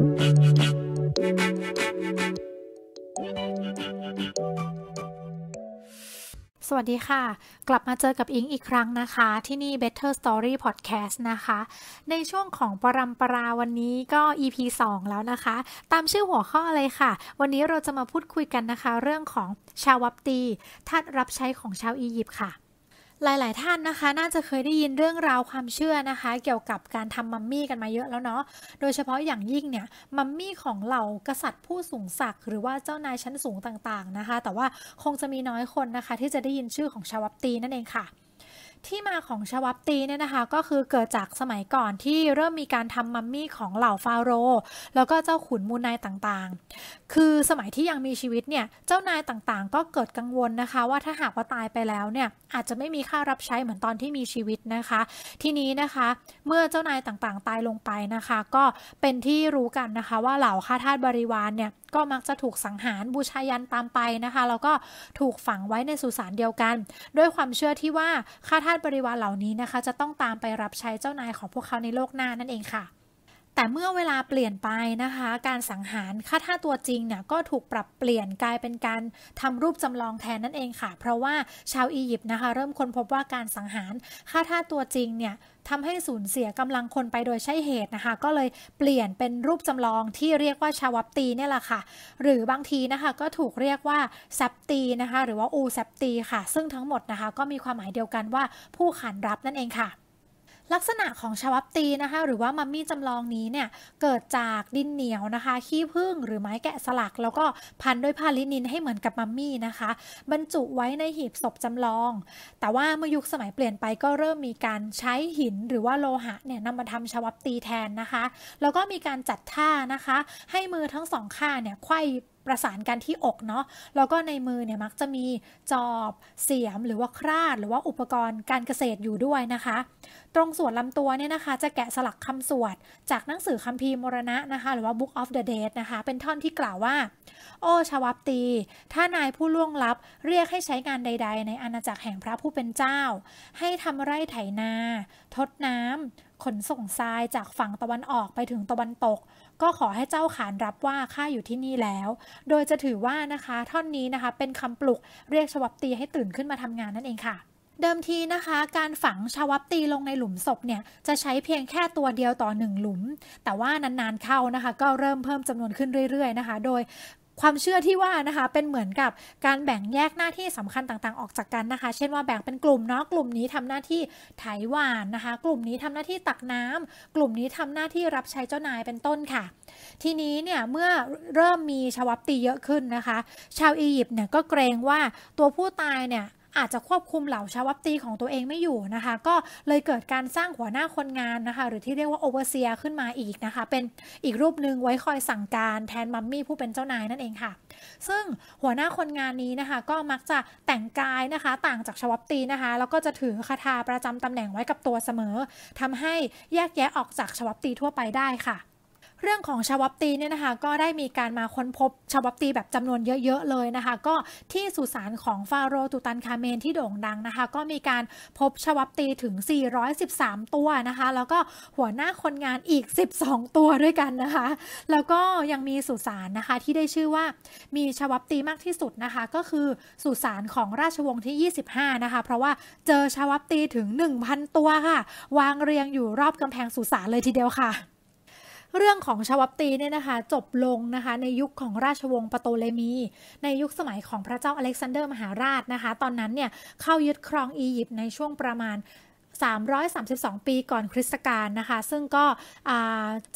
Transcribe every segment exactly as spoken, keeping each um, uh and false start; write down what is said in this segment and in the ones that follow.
สวัสดีค่ะกลับมาเจอกับอิงอีกครั้งนะคะที่นี่ Better Story Podcast นะคะในช่วงของปรัมปราวันนี้ก็ อี พี สองแล้วนะคะตามชื่อหัวข้อเลยค่ะวันนี้เราจะมาพูดคุยกันนะคะเรื่องของชาวัปตีทาสรับใช้ของชาวอียิปต์ค่ะหลายๆท่านนะคะน่าจะเคยได้ยินเรื่องราวความเชื่อนะคะเกี่ยวกับการทำมัมมี่กันมาเยอะแล้วเนาะโดยเฉพาะอย่างยิ่งเนี่ยมัมมี่ของเหล่ากษัตริย์ผู้สูงศักดิ์หรือว่าเจ้านายชั้นสูงต่างๆนะคะแต่ว่าคงจะมีน้อยคนนะคะที่จะได้ยินชื่อของชาวัปตีนั่นเองค่ะที่มาของชาวัปตีเนี่ยนะคะก็คือเกิดจากสมัยก่อนที่เริ่มมีการทำมัมมี่ของเหล่าฟาโรห์แล้วก็เจ้าขุนมูลนายต่างๆคือสมัยที่ยังมีชีวิตเนี่ยเจ้านายต่างๆก็เกิดกังวลนะคะว่าถ้าหากว่าตายไปแล้วเนี่ยอาจจะไม่มีค่ารับใช้เหมือนตอนที่มีชีวิตนะคะทีนี้นะคะเมื่อเจ้านายต่างๆตายลงไปนะคะก็เป็นที่รู้กันนะคะว่าเหล่าข้าทาสบริวารเนี่ยก็มักจะถูกสังหารบูชายันตามไปนะคะแล้วก็ถูกฝังไว้ในสุสานเดียวกันด้วยความเชื่อที่ว่าข้าทาสบริวารเหล่านี้นะคะจะต้องตามไปรับใช้เจ้านายของพวกเขาในโลกหน้านั่นเองค่ะแต่เมื่อเวลาเปลี่ยนไปนะคะการสังหารข้าทาสตัวจริงเนี่ยก็ถูกปรับเปลี่ยนกลายเป็นการทำรูปจำลองแทนนั่นเองค่ะเพราะว่าชาวอียิปต์นะคะเริ่มค้นพบว่าการสังหารข้าทาสตัวจริงเนี่ยทำให้สูญเสียกำลังคนไปโดยใช่เหตุนะคะก็เลยเปลี่ยนเป็นรูปจำลองที่เรียกว่าชาวัปตีเนี่ยแหละค่ะหรือบางทีนะคะก็ถูกเรียกว่าซับตีนะคะหรือว่าอูซับตีค่ะซึ่งทั้งหมดนะคะก็มีความหมายเดียวกันว่าผู้ขันรับนั่นเองค่ะลักษณะของชาวัปตีนะคะหรือว่ามัมมี่จำลองนี้เนี่ยเกิดจากดินเหนียวนะคะขี้ผึ้งหรือไม้แกะสลักแล้วก็พันด้วยผ้าลินินให้เหมือนกับมัมมี่นะคะบรรจุไว้ในหีบศพจำลองแต่ว่าเมื่อยุคสมัยเปลี่ยนไปก็เริ่มมีการใช้หินหรือว่าโลหะเนี่ยนำมาทำชาวัปตีแทนนะคะแล้วก็มีการจัดท่านะคะให้มือทั้งสองข้างเนี่ยไขว้ประสานกันที่อกเนาะแล้วก็ในมือเนี่ยมักจะมีจอบเสียมหรือว่าคราดหรือว่าอุปกรณ์การเกษตรอยู่ด้วยนะคะตรงส่วนลำตัวเนี่ยนะคะจะแกะสลักคำสวดจากหนังสือคัมภีร์มรณะนะคะหรือว่า Book of the Dead นะคะเป็นท่อนที่กล่าวว่าโอ้ชาวัปตีถ้านายผู้ล่วงลับเรียกให้ใช้งานใดๆในอาณาจักรแห่งพระผู้เป็นเจ้าให้ทำไร่ไถนาทดน้ำขนส่งทรายจากฝั่งตะวันออกไปถึงตะวันตกก็ขอให้เจ้าขานรับว่าข้าอยู่ที่นี่แล้วโดยจะถือว่านะคะท่อนนี้นะคะเป็นคำปลุกเรียกชาวัปตีให้ตื่นขึ้นมาทำงานนั่นเองค่ะเดิมทีนะคะการฝังชาวัปตีลงในหลุมศพเนี่ยจะใช้เพียงแค่ตัวเดียวต่อหนึ่งหลุมแต่ว่านานๆเข้านะคะก็เริ่มเพิ่มจำนวนขึ้นเรื่อยๆนะคะโดยความเชื่อที่ว่านะคะเป็นเหมือนกับการแบ่งแยกหน้าที่สำคัญต่างๆออกจากกันนะคะเช่นว่าแบ่งเป็นกลุ่มเนาะกลุ่มนี้ทำหน้าที่ไถหว่านนะคะกลุ่มนี้ทำหน้าที่ตักน้ำกลุ่มนี้ทำหน้าที่รับใช้เจ้านายเป็นต้นค่ะทีนี้เนี่ยเมื่อเริ่มมีชาวัปตีเยอะขึ้นนะคะชาวอียิปต์เนี่ยก็เกรงว่าตัวผู้ตายเนี่ยอาจจะควบคุมเหล่าชาวัปตีของตัวเองไม่อยู่นะคะก็เลยเกิดการสร้างหัวหน้าคนงานนะคะหรือที่เรียกว่าโอเวอร์เซียร์ขึ้นมาอีกนะคะเป็นอีกรูปหนึ่งไว้คอยสั่งการแทนมัมมี่ผู้เป็นเจ้านายนั่นเองค่ะซึ่งหัวหน้าคนงานนี้นะคะก็มักจะแต่งกายนะคะต่างจากชาวัปตีนะคะแล้วก็จะถือคาถาประจำตำแหน่งไว้กับตัวเสมอทำให้แยกแยะออกจากชาวัปตีทั่วไปได้ค่ะเรื่องของชาวัปตีเนี่ยนะคะก็ได้มีการมาค้นพบชาวัปตีแบบจำนวนเยอะๆเลยนะคะก็ที่สุสานของฟาโรห์ตุตันคาเมนที่โด่งดังนะคะก็มีการพบชาวัปตีถึงสี่ร้อยสิบสามตัวนะคะแล้วก็หัวหน้าคนงานอีกสิบสองตัวด้วยกันนะคะแล้วก็ยังมีสุสานนะคะที่ได้ชื่อว่ามีชาวัปตีมากที่สุดนะคะก็คือสุสานของราชวงศ์ที่ยี่สิบห้านะคะเพราะว่าเจอชาวัปตีถึง หนึ่งพัน ตัวค่ะวางเรียงอยู่รอบกำแพงสุสานเลยทีเดียวค่ะเรื่องของชาวัปตีเนี่ยนะคะจบลงนะคะในยุคของราชวงศ์ปโตเลมีในยุคสมัยของพระเจ้าอเล็กซานเดอร์มหาราชนะคะตอนนั้นเนี่ยเข้ายึดครองอียิปต์ในช่วงประมาณสามร้อยสามสิบสองปีก่อนคริสต์ศักราชนะคะซึ่งก็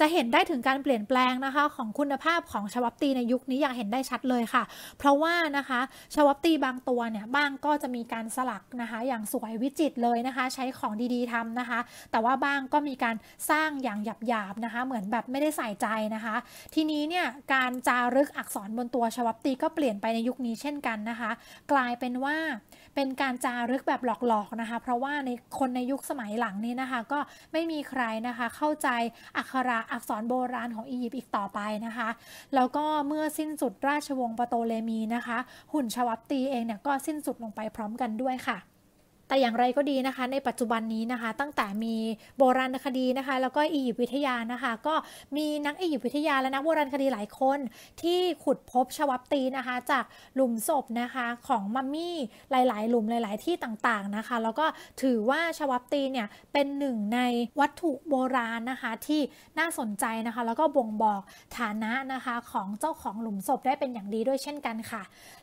จะเห็นได้ถึงการเปลี่ยนแปลงนะคะของคุณภาพของชาวัปตีในยุคนี้อย่างเห็นได้ชัดเลยค่ะเพราะว่านะคะชาวัปตีบางตัวเนี่ยบ้างก็จะมีการสลักนะคะอย่างสวยวิจิตรเลยนะคะใช้ของดีๆทำนะคะแต่ว่าบ้างก็มีการสร้างอย่างหยาบๆนะคะเหมือนแบบไม่ได้ใส่ใจนะคะทีนี้เนี่ยการจารึกอักษรบนตัวชาวัปตีก็เปลี่ยนไปในยุคนี้เช่นกันนะคะกลายเป็นว่าเป็นการจารึกแบบหลอกๆนะคะเพราะว่าในคนในยุคสมัยหลังนี้นะคะก็ไม่มีใครนะคะเข้าใจอักขระอักษรโบราณของอียิปต์อีกต่อไปนะคะแล้วก็เมื่อสิ้นสุดราชวงศ์ปโตเลมีนะคะหุ่นชาวัปตีเองเนี่ยก็สิ้นสุดลงไปพร้อมกันด้วยค่ะ แต่อย่างไรก็ดีนะคะในปัจจุบันนี้นะคะตั้งแต่มีโบราณคดีนะคะแล้วก็อียิปต์วิทยานะคะก็มีนักอียิปต์วิทยาและนักโบราณคดีหลายคนที่ขุดพบชวัพตีนะคะจากหลุมศพนะคะของมัมมี่หลายๆหลุมหลายๆที่ต่างๆนะคะแล้วก็ถือว่าชวัพตีเนี่ยเป็นหนึ่งในวัตถุโบราณนะคะที่น่าสนใจนะคะแล้วก็บ่งบอกฐานะนะคะของเจ้าของหลุมศพได้เป็นอย่างดีด้วยเช่นกันค่ะ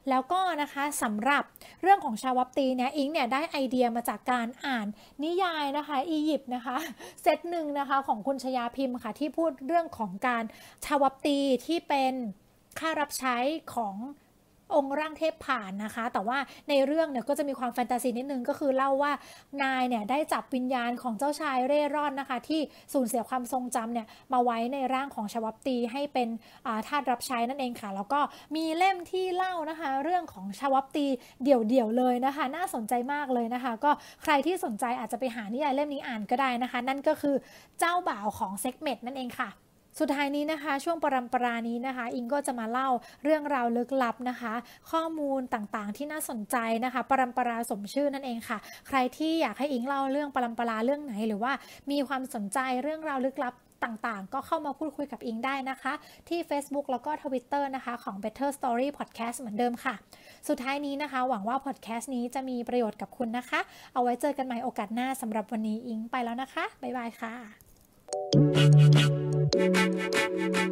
แล้วก็นะคะสำหรับเรื่องของชวัพตีเนี่ยอิงเนี่ยได้ไอเดียมาจากการอ่านนิยายนะคะอียิปต์นะคะเซตหนึ่งนะคะของคุณชยาพิมพ์ค่ะที่พูดเรื่องของการชวัพตีที่เป็นข้ารับใช้ขององค์ร่างเทพผ่านนะคะแต่ว่าในเรื่องเนี่ยก็จะมีความแฟนตาซีนิดนึงก็คือเล่าว่านายเนี่ยได้จับวิญญาณของเจ้าชายเร่ร่อนนะคะที่สูญเสียความทรงจำเนี่ยมาไว้ในร่างของชวัพตีให้เป็นทาสรับใช้นั่นเองค่ะแล้วก็มีเล่มที่เล่านะคะเรื่องของชวัพตีเดี่ยวๆเลยนะคะน่าสนใจมากเลยนะคะก็ใครที่สนใจอาจจะไปหานิยายเล่มนี้อ่านก็ได้นะคะนั่นก็คือเจ้าบ่าวของเซ็กเมตนั่นเองค่ะสุดท้ายนี้นะคะช่วงปรำปรานี้นะคะอิงก็จะมาเล่าเรื่องราวลึกลับนะคะข้อมูลต่างๆที่น่าสนใจนะคะปรำปราสมชื่อนั่นเองค่ะใครที่อยากให้อิงเล่าเรื่องปรำปราเรื่องไหนหรือว่ามีความสนใจเรื่องราวลึกลับต่างๆก็เข้ามาพูดคุยกับอิงได้นะคะที่ Facebook แล้วก็ Twitter นะคะของ Better Story Podcast เหมือนเดิมค่ะสุดท้ายนี้นะคะหวังว่า podcast นี้จะมีประโยชน์กับคุณนะคะเอาไว้เจอกันใหม่โอกาสหน้าสำหรับวันนี้อิงไปแล้วนะคะบ๊ายบายค่ะThank you.